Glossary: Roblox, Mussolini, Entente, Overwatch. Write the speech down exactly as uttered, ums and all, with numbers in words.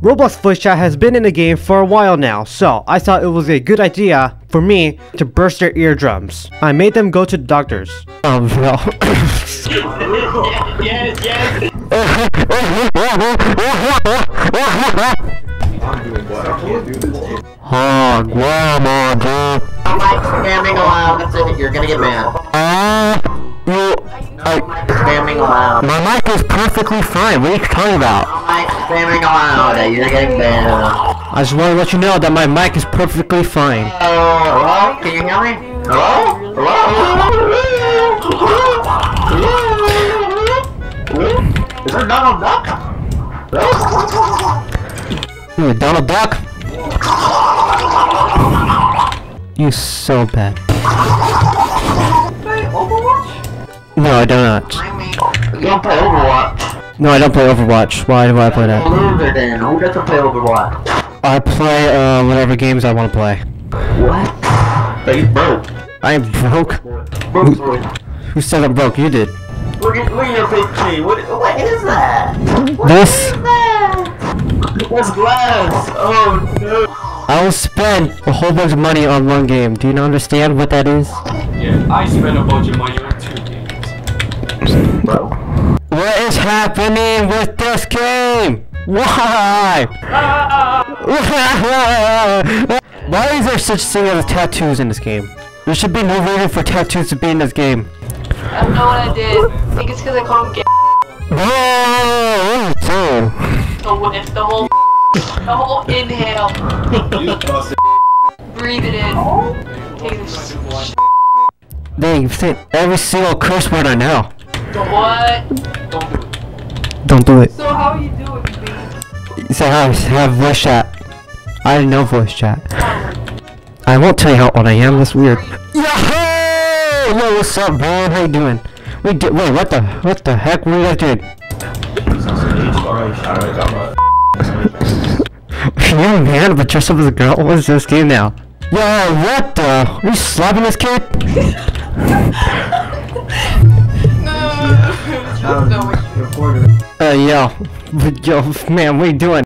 Roblox voice chat has been in the game for a while now, so I thought it was a good idea for me to burst their eardrums. I made them go to the doctors. Um, no. Yes, yes. I'm doing what? I can't do this. Oh, grandma, dude. I'm like spamming aloud. That's it. You're gonna get mad. Uh, you, I, spamming aloud. My mic is perfectly fine. What are you talking about? I'm like spamming aloud. You're getting mad. I just want to let you know that my mic is perfectly fine. Uh, hello? Can you hear me? Hello? Hello? Is there Donald Duck? You're Donald Duck. You so bad. Play Overwatch? No, I do not. I mean, you don't play Overwatch. No, I don't play Overwatch. Why do I play that? Loser, then who doesn't play Overwatch? I play uh, whatever games I want to play. What? But you broke. I am broke. Broke. Who, who said I'm broke? You did. Look at look at your big tree. What what is that? What this. Is that? What's glass? Oh no! I will spend a whole bunch of money on one game. Do you not understand what that is? Yeah, I spent a bunch of money on two games. Bro. What is happening with this game? Why? Ah! Why is there such thing as tattoos in this game? There should be no reason for tattoos to be in this game. I don't know what I did. I think it's because I called him gay. Whoa! So if the whole the whole inhale. Breathe it in. Take the Dang, you've said every single curse word I know. What? Don't do it. Don't do it. So how are you doing, baby? So how I have voice chat. I didn't know voice chat. I won't tell you how old I am, that's weird. Yahoo! Yo, what's up, man? How you doing? We did wait, what the what the heck were we doing? You're a man but dressed up as a girl? What is this game now? Yo, what the? Are you slapping this kid? No, no, no, no. Uh, yo, yo, man, what are you doing?